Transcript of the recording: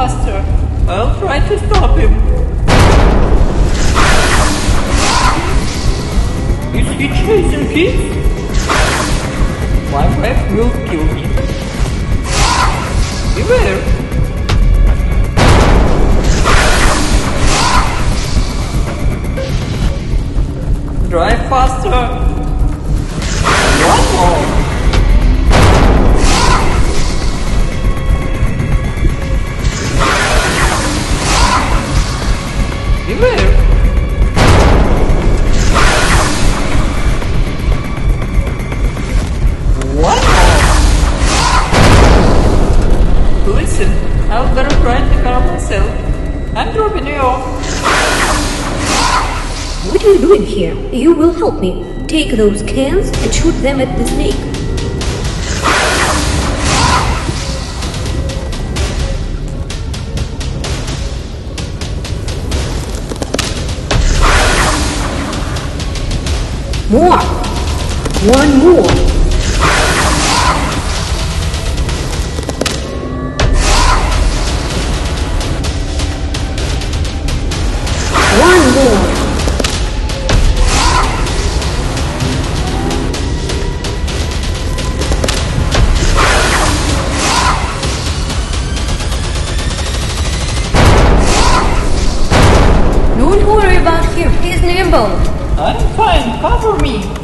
faster. I'll try to stop him. Is he chasing kids? My breath will kill me. Beware! Drive faster! One more! Beware! One more! Listen, I was better trying to car myself. I'm dropping you off. What are you doing here? You will help me. Take those cans and shoot them at the snake. More! One more! One more! I'm fine, cover me!